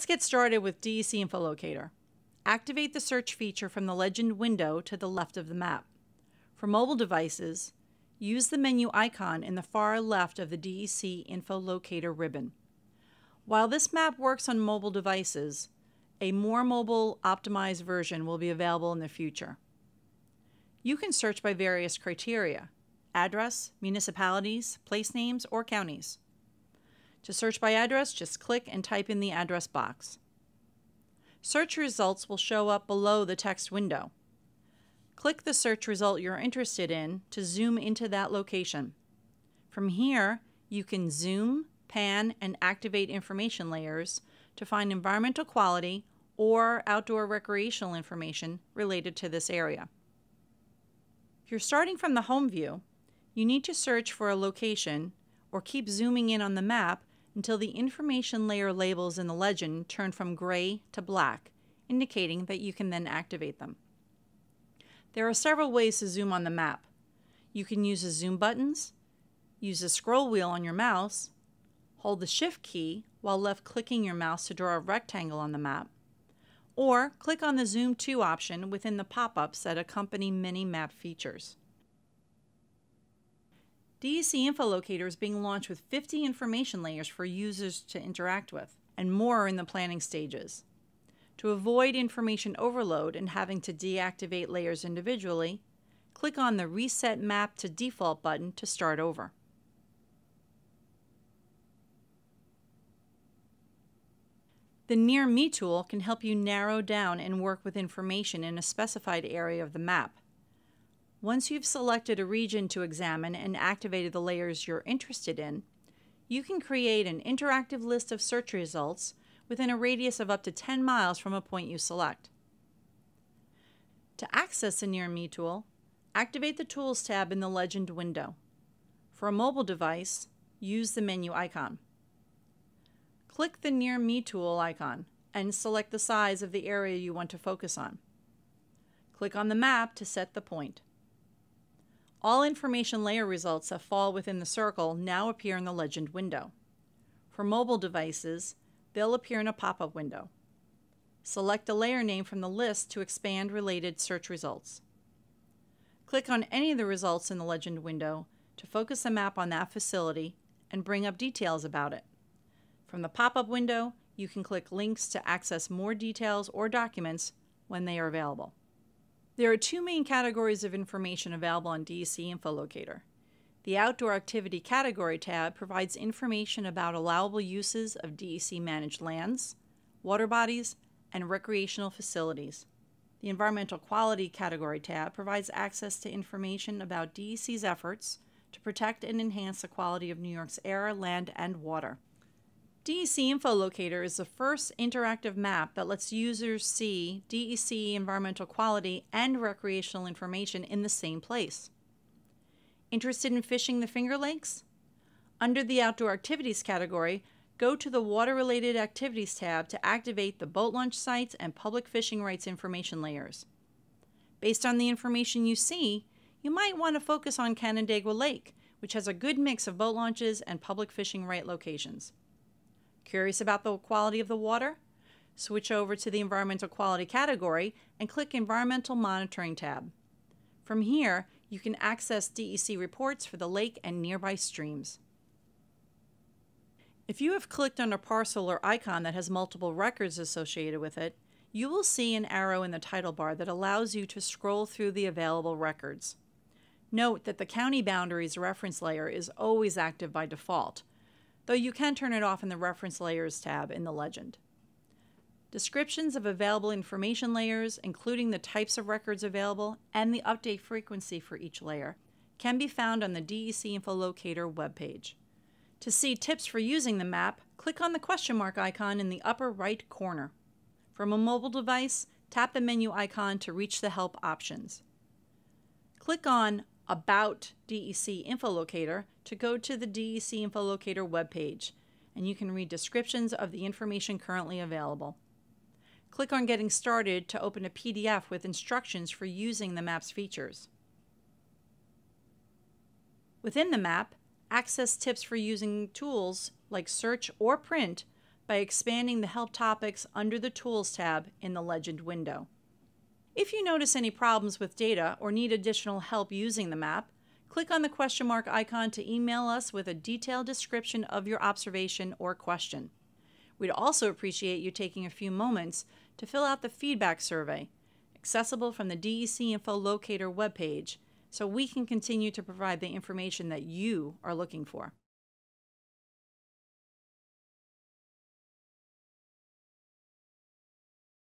Let's get started with DECinfo Locator. Activate the search feature from the legend window to the left of the map. For mobile devices, use the menu icon in the far left of the DECinfo Locator ribbon. While this map works on mobile devices, a more mobile optimized version will be available in the future. You can search by various criteria: address, municipalities, place names, or counties. To search by address, just click and type in the address box. Search results will show up below the text window. Click the search result you're interested in to zoom into that location. From here, you can zoom, pan, and activate information layers to find environmental quality or outdoor recreational information related to this area. If you're starting from the home view, you need to search for a location or keep zooming in on the map until the information layer labels in the legend turn from gray to black, indicating that you can then activate them. There are several ways to zoom on the map. You can use the zoom buttons, use the scroll wheel on your mouse, hold the Shift key while left-clicking your mouse to draw a rectangle on the map, or click on the Zoom To option within the pop-ups that accompany many map features. DECinfo Locator is being launched with 50 information layers for users to interact with, and more are in the planning stages. To avoid information overload and having to deactivate layers individually, click on the Reset Map to Default button to start over. The Near Me tool can help you narrow down and work with information in a specified area of the map. Once you've selected a region to examine and activated the layers you're interested in, you can create an interactive list of search results within a radius of up to 10 miles from a point you select. To access the Near Me tool, activate the Tools tab in the legend window. For a mobile device, use the menu icon. Click the Near Me tool icon and select the size of the area you want to focus on. Click on the map to set the point. All information layer results that fall within the circle now appear in the legend window. For mobile devices, they'll appear in a pop-up window. Select a layer name from the list to expand related search results. Click on any of the results in the legend window to focus the map on that facility and bring up details about it. From the pop-up window, you can click links to access more details or documents when they are available. There are two main categories of information available on DECinfo Locator. The Outdoor Activity Category tab provides information about allowable uses of DEC-managed lands, water bodies, and recreational facilities. The Environmental Quality Category tab provides access to information about DEC's efforts to protect and enhance the quality of New York's air, land, and water. DECinfo Locator is the first interactive map that lets users see DEC environmental quality and recreational information in the same place. Interested in fishing the Finger Lakes? Under the Outdoor Activities category, go to the Water-Related Activities tab to activate the boat launch sites and public fishing rights information layers. Based on the information you see, you might want to focus on Canandaigua Lake, which has a good mix of boat launches and public fishing right locations. Curious about the quality of the water? Switch over to the Environmental Quality category and click Environmental Monitoring tab. From here, you can access DEC reports for the lake and nearby streams. If you have clicked on a parcel or icon that has multiple records associated with it, you will see an arrow in the title bar that allows you to scroll through the available records. Note that the county boundaries reference layer is always active by default, though you can turn it off in the Reference Layers tab in the legend. Descriptions of available information layers, including the types of records available and the update frequency for each layer, can be found on the DECinfo Locator webpage. To see tips for using the map, click on the question mark icon in the upper right corner. From a mobile device, tap the menu icon to reach the Help options. Click on About DECinfo Locator to go to the DECinfo Locator webpage, and you can read descriptions of the information currently available. Click on Getting Started to open a PDF with instructions for using the map's features. Within the map, access tips for using tools like Search or Print by expanding the Help Topics under the Tools tab in the Legend window. If you notice any problems with data or need additional help using the map, click on the question mark icon to email us with a detailed description of your observation or question. We'd also appreciate you taking a few moments to fill out the feedback survey, accessible from the DECinfo Locator webpage, so we can continue to provide the information that you are looking for.